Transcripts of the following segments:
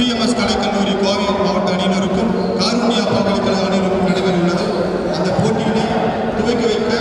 CMS Kalaikaluri Kovi Mavatta Aniyinarukkum Karunya Pagalukal Aniyinarukkum nadaiverulladu andha pottiyile thuvakka veikka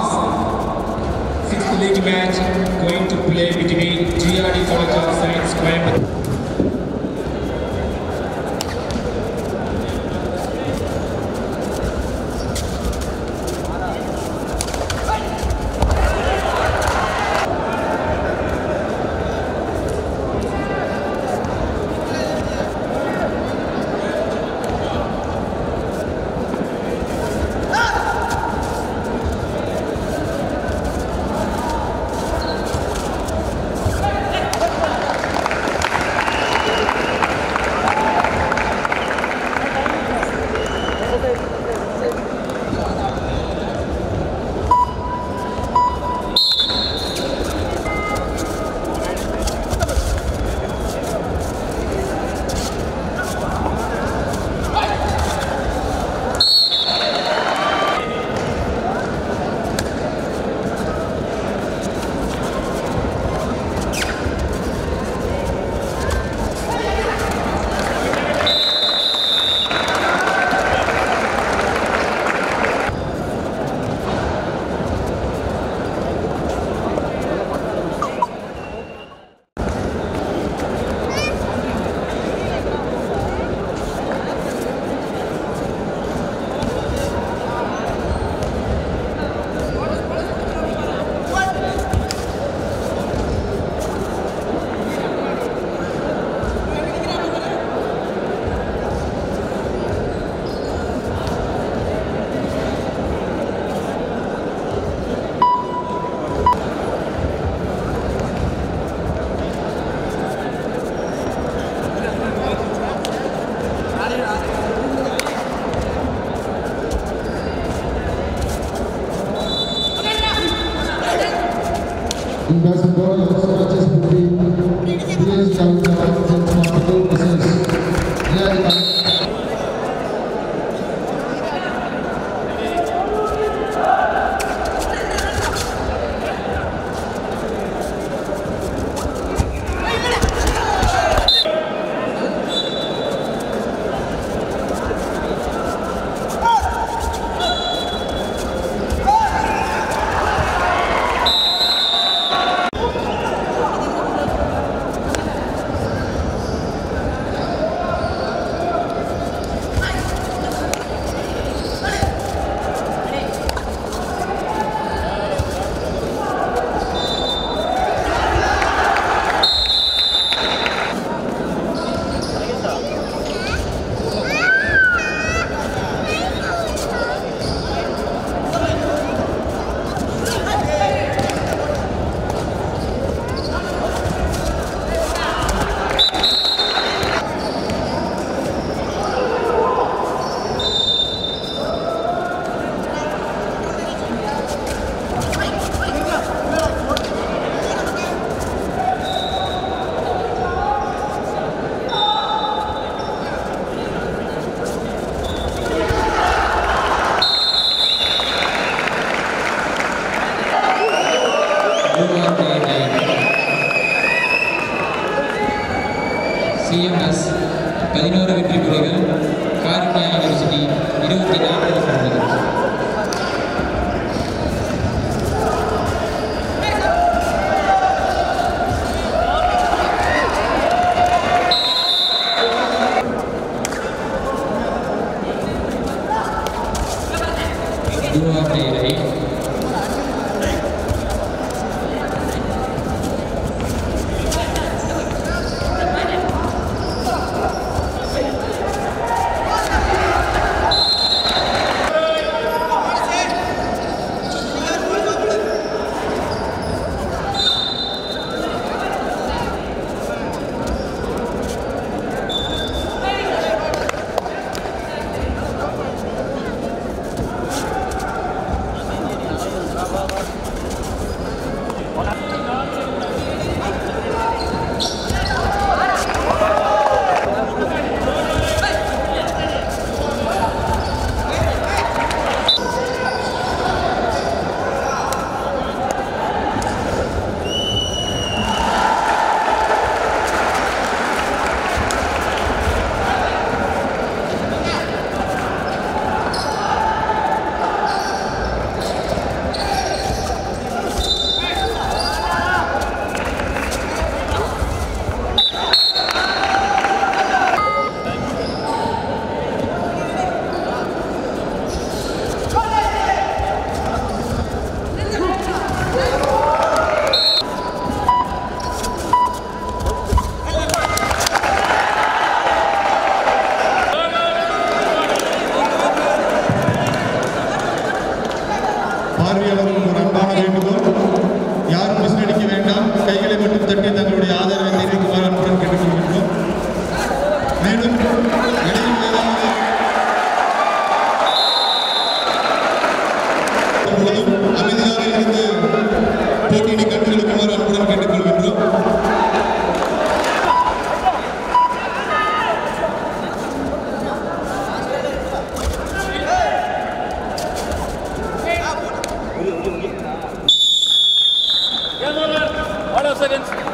class, 6th league match going to play between GRD College of Science Coimbatore. Yeah, no, no. What else against?